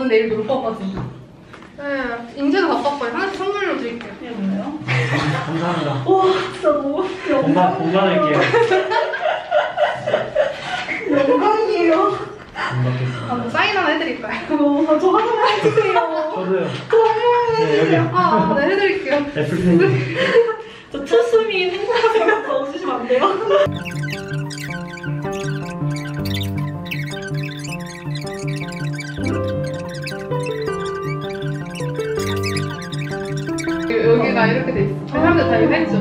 저는 내일 놀러가거든요. 네, 인제도 바빴고요. 하나씩 선물로 드릴게요. 이게 뭐예요? 감사합니다. 와, 진짜 너무 귀여워. 공감할게요. 영광이에요. 아, 사인 하나 해드릴까요? 저 하나만 해주세요. 저도요. 하나만 해주세요. 네, 아, 네, 해드릴게요. 애플펜이. 저 투수민 행사생각 넣어주시면 안 돼요? 여기가 이렇게 돼 있어. 사람들 다 이거 했죠?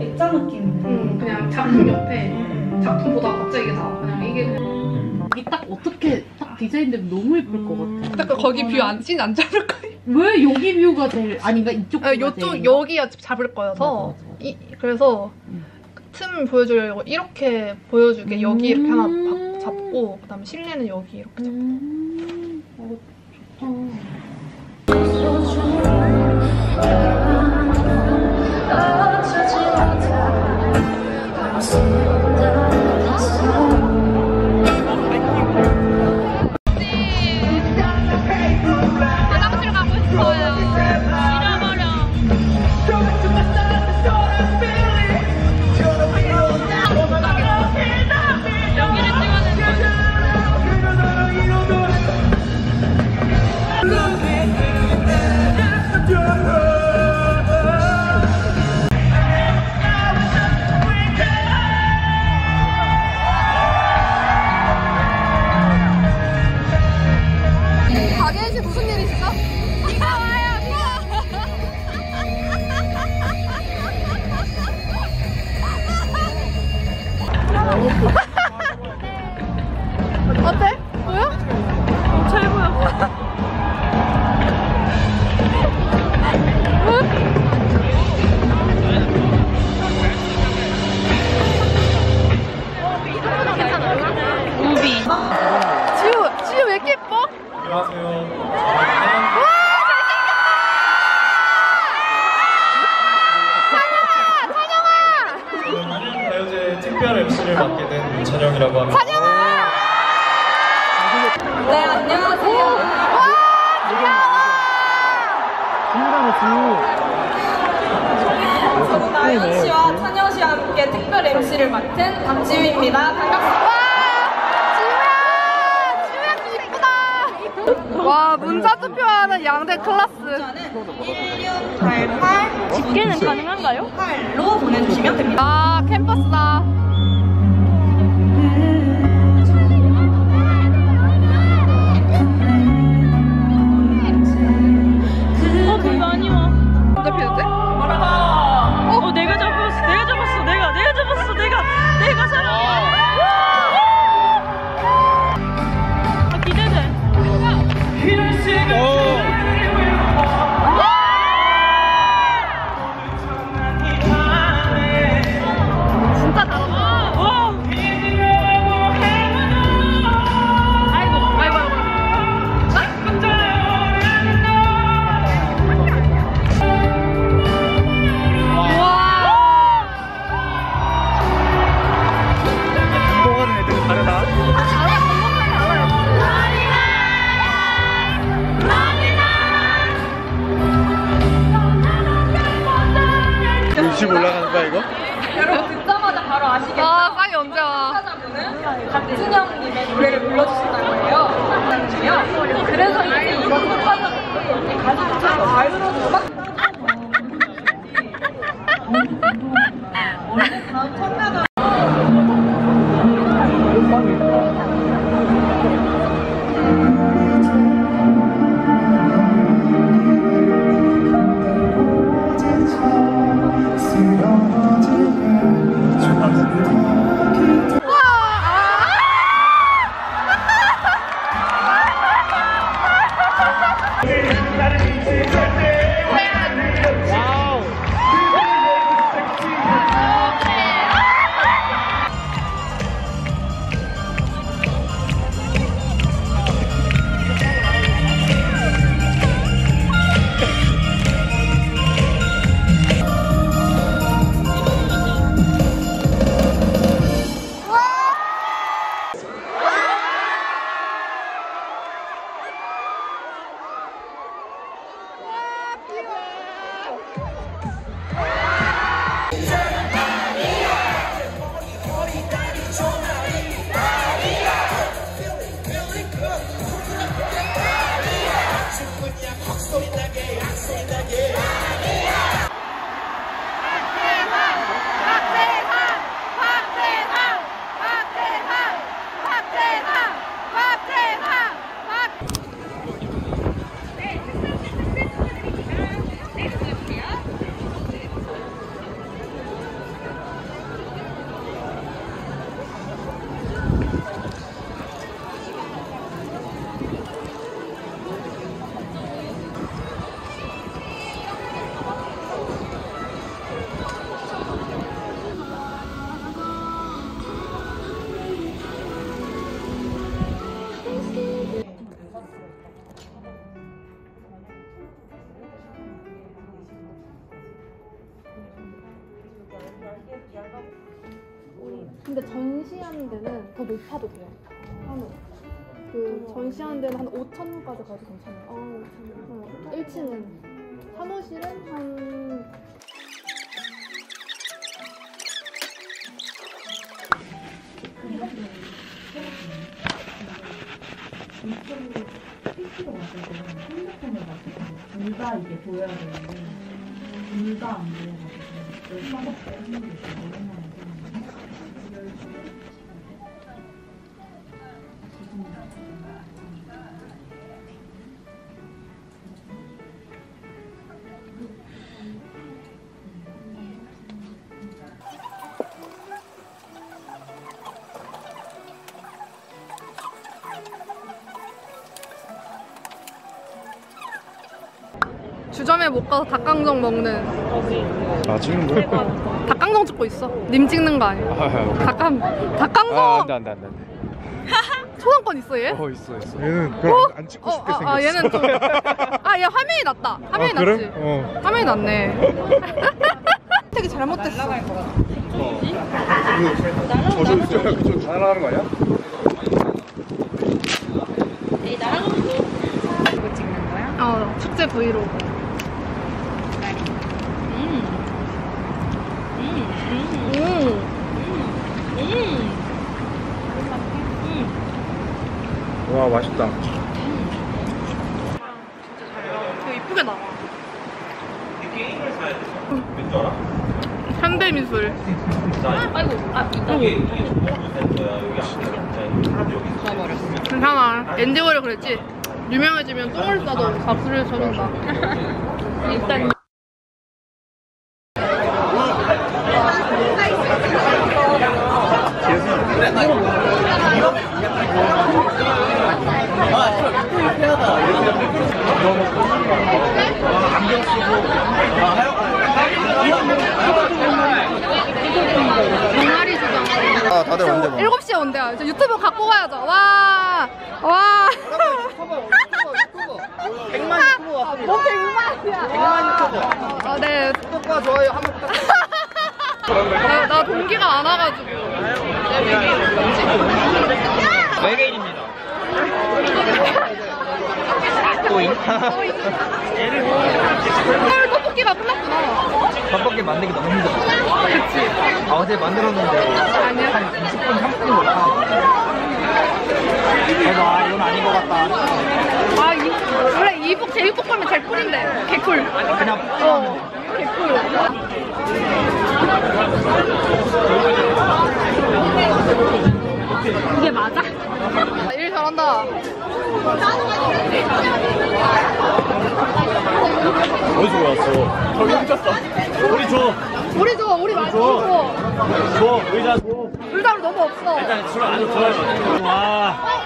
액자 느낌인데? 그냥 작품 옆에 작품 보다 갑자기 이게 다 그냥 이게 이게 딱 어떻게 딱 디자인되면 너무 예쁠 것 같아. 약간 거기 뷰 안 찐 안 잡을 거예요. 왜 여기 뷰가 제일 아닌가 이쪽 아, 요쪽 여기가 잡을 거여서 맞아, 맞아. 그래서 틈 보여주려고 이렇게 보여주게 여기 이렇게 하나 잡고 그다음 실내는 여기 이렇게 잡고. 어때? 보여? 잘 보여. 지우 왜 이렇게 예뻐? 안녕하세요. 와, 잘생겼다! 찬영아! 저는 가요제 특별 MC를 맡게 된 유찬영이라고 합니다. 찬영아! 네, 안녕하세요. 와, 귀여워! 저는 나윤 씨와 찬영 씨와 함께 특별 MC를 맡은 박지우입니다. 반갑습니다. 와, 문자 투표하는 양대 클라스. 1688 집계는 가능한가요? 8로 보내주시면 됩니다. 아, 캠퍼스다. 비 많이 와. 혼자 피도 돼? 내가 잡았어. 내가 사랑해. 올라가는 거야 이거? 여러분 듣자마자 바로 아시겠죠? 아, 빵이 언제 와? 찾아보는 박준영님의 노래를 불러주신다는 거예요. 그래서 이제 이런 걸 찾아보고 가수 찾아서 자유로운 음악 다음 첫날은 근데 전시하는 데는 더 높아도 돼요. 한우. 그 전시하는 데는 한 5,000원까지 가도 괜찮아요. 아, 5,000원. 1층은. 사무실은 한... PC로 왔을 때는 핸드폰을 봤을 때 둘 다 이게 보여야 되는데 둘 다 안 보여가지고 열심히 하는 게 되게 오랜만에 주점에 못 가서 닭강정 먹는. 아 찍는 거야? 닭강정 찍고 있어. 님 찍는 거 아니야? 아, 닭강정. 아, 안돼. 초상권 있어 얘? 어 있어. 얘는 그럼 어? 안 찍고 싶게 생겼어. 아 얘는 좀. 아 얘 화면이 났다. 화면이 났지. 그래? 어. 화면이 났네. 되게 잘못됐어. 날아갈 거 같아. 저좀 잘하는 거 아니야? 이 날아가는 거. 이거 찍는 거야? 어 축제 브이로그. 와 맛있다. 진짜 잘 나와. 되게 이쁘게 나와. 게임을 사야 돼. 왠지 알아? 현대미술. 아이고. 아 이따. 이게 정보센터야. 여기 안 사람 여기 있어. 괜찮아. 엔디월이 그랬지. 유명해지면 똥을 싸도 밥술을 쳐준다. 일단. 다들 온대 뭐. 7시에 온대요. 저 유튜브 갖고 가야죠. 와. 100만 유튜버 왔습니다. 뭐 100만이야. 100만 유튜버. 아 네. 구독과 좋아요 한번 부탁드립니다. 나 동기가 안 와가지고. 외계인입니다. 또잉? 헐 떡볶이가 끝났구나. 떡볶이 만들기 너무 힘들어. 그치? 아 어제 만들었는데 아니야? 한 20분 30분 걸렸다. 대박 이건 아닌 것 같다. 아 원래 이복 제일 볶으면 제일 꿀인데 개꿀. 그냥 어 개꿀. 이게 맞아? 일 잘한다. 어디서 왔어? 저기 훔쳤어. 우리 줘. 의자 줘. 의자로 너무 없어. 일단 줄 안에 줘야지. 와.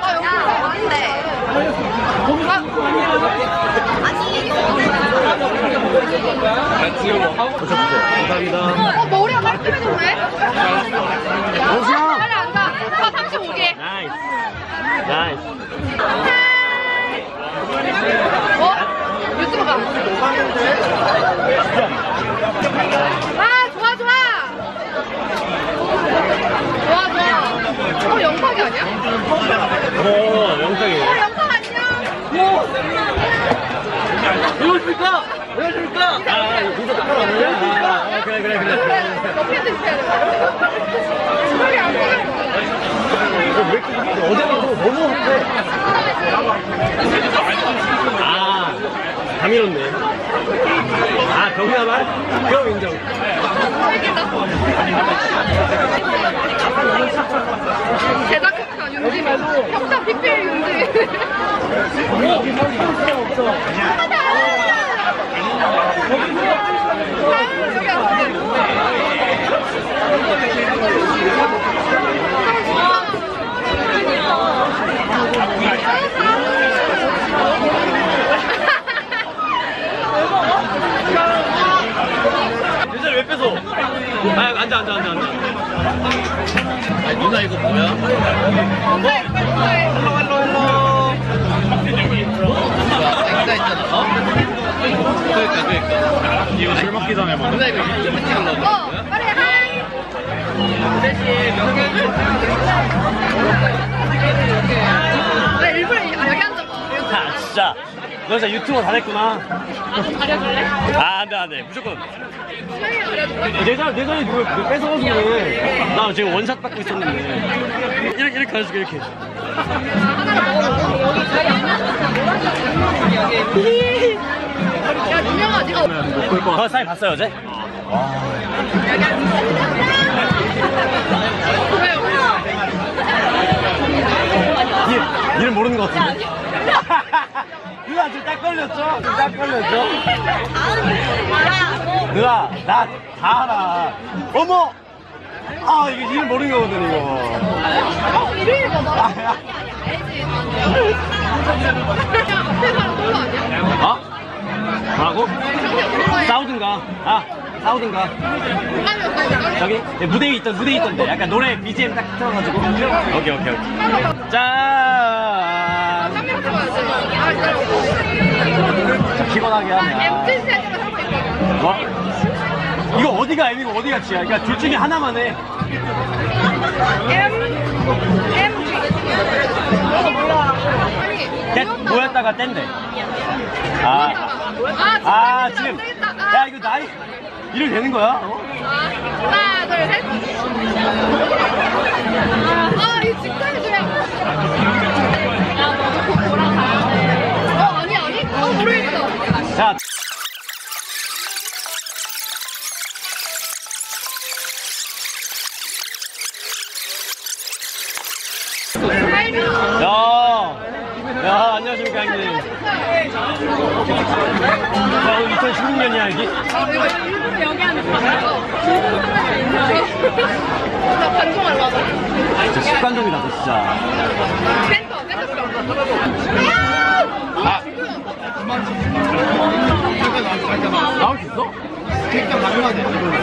나 여기 왔는데. 같이 뭐 하고 보자. 감사합니다. 어 머리가 깔끔해 좋네. 오시아. 빨리 앉아. 오빠 35개. 나이스. 어? 유튜브가. 아 좋아. 어 영탁이 아니야? 어 영탁이. 어 영탁 안녕. 이거 줄까? 아 이거 줄까? 그래. 너 팬들 있어야 돼. 주머니 안 보여. 어제도 너무 한데. 다 밀었네. 아 병나발? 그럼 인정. 제작학과 윤지 평창 PPL 윤지. 왜 뺏어? 아 앉아. 아 누나 이거 뭐야? 그러니까. 이거 술 먹기 전에 뭐. 누나 이거 유튜브 찍으려고. 빨리 하이. 왜 일부러 여기 앉아봐. 아 진짜 너 진짜 유튜버 다 됐구나. 나도 가려줄래? 아 안돼 안돼 무조건 내 자리 누구 뺏어가서 그래. 나 지금 원샷 받고 있었는데 이렇게 가려줄게 이렇게. 야 준영아 니가 너 사이 봤어요 어제? 이름 모르는 것 같은데? 누나 지금 딱 걸렸죠? 누나 나 다 알아. 어머! 아 이게 이름 모르는 거거든 이거. 이름이가 나 알지. 앞에 사람 놀러 아니야? 어? 뭐라고? 싸우든가. 아 싸우든가. 저기 무대에 있던데 약간 노래 BGM 딱 틀어가지고. 오케이. 짠. 카메라 찍어야지. 아 진짜. 피곤하게 하냐. MT 세트로 하고 있거든. 뭐? 이거 어디가 M이고 어디가 G야? 그러니까 둘 중에 하나만 해. M G. 몰라. 아니. 모였다가 뗀대. 아 지금. 야 이거 나이. 이래 되는 거야? 어? 하나, 둘, 셋. 이 직장이 그래. 아니. 모르겠어. 자. 야, 안녕하십니까, 형님. 야, 오늘 2016년이야, 여기? 일본 여기 안에 봤어. 나 반종하려고 하자. 아, 진짜 습관적이다, 진짜. 아, 나올 수 있어? 일단 만나야 돼, 이걸로.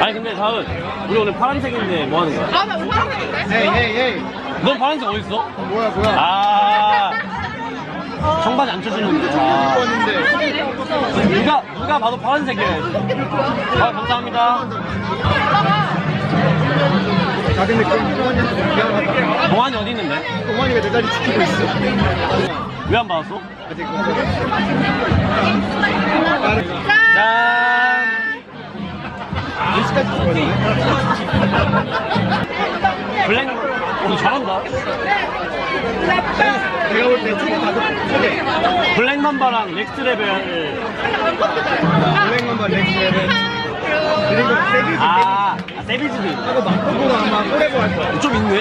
아니 근데 사은 우리 오늘 파란색인데 뭐 하는 거야? 아 나 오늘 파란색인데? 헤이 넌 파란색 어딨어? 뭐야 아 청바지 안 쳐주는데 누가 봐도 파란색이야. 아 감사합니다. 아 근데 동환이 어디 있는데? 동환이가 내 자리 지키고 있어. 왜 안 받았어? 짠! 블랙 오늘 잘한다. 내가 볼 때 초대 가서 블랙맘바랑 넥스트레벨. 블랙맘바 넥스트레벨. 그리고 세빌즈. 아 세빌즈도 있다. 이거 막고도 아마 꼬레고 할 거야. 좀 있네.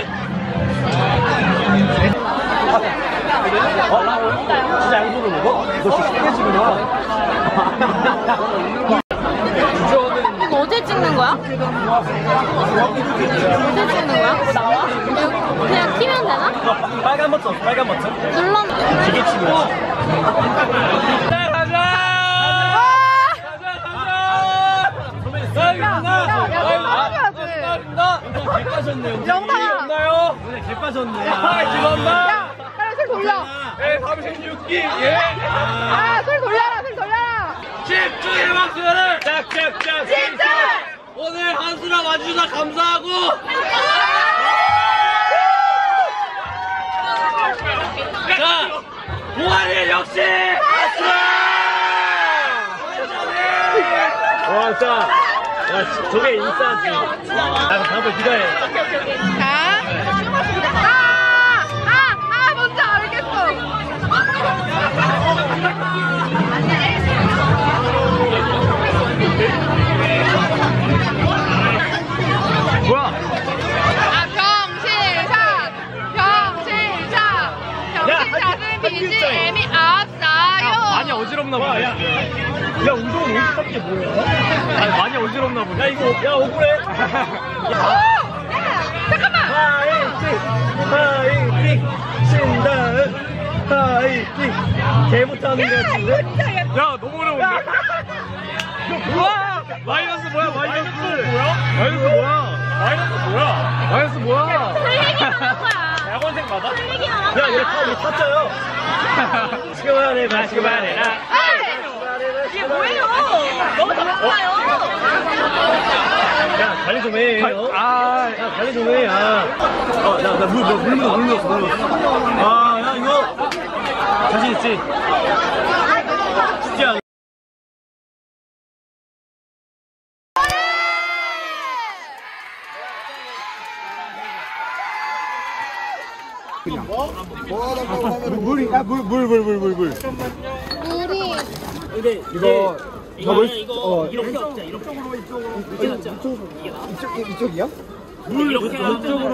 진짜 양보를 먹어? 너 세빌즈구나. 어제 찍는 거야? 나와? 그냥 키면 되나? 빨간 버튼. 눌렀는데. 기계치기야. 가자. 영상아. 오늘 개 빠졌네. 야, 술 돌려. 36기. 예. 아, 술 돌려라. 집중의 박수를. 짝짝짝. 오늘 한수랑 와주셔서 감사하고 자 동환이 역시 왔어. 와 진짜 야 저게 인싸지. 야 다음에 네가 해. 뭔지 알겠어. 뭐야? 병신샷은 BGM이 없어요. 많이 어지럽나 보네. 야 운동은 50밖에 뭐야? 아니, 많이 어지럽나 보네. 야 이거 야 억울해. 잠깐만. 하이킥 신다은 하이킥 개 못하는 거 같은데? 야 너무 어려운데? 이거 뭐야? 마이너스 뭐야? 야원생 맞아? 야 얘 우리 탔어요. 시그마네라 시그마네라. 이게 뭐예요? 너무 답답해요. 야 관리 좀 해. 야 관리 좀 해. 나 물 먹었어. 야 이거 자신 있지? 쉽지 않아. 그냥. 물이. 근데 이거 이렇게 없자. 이쪽으로 이쪽이야? 물 이렇게 이쪽으로.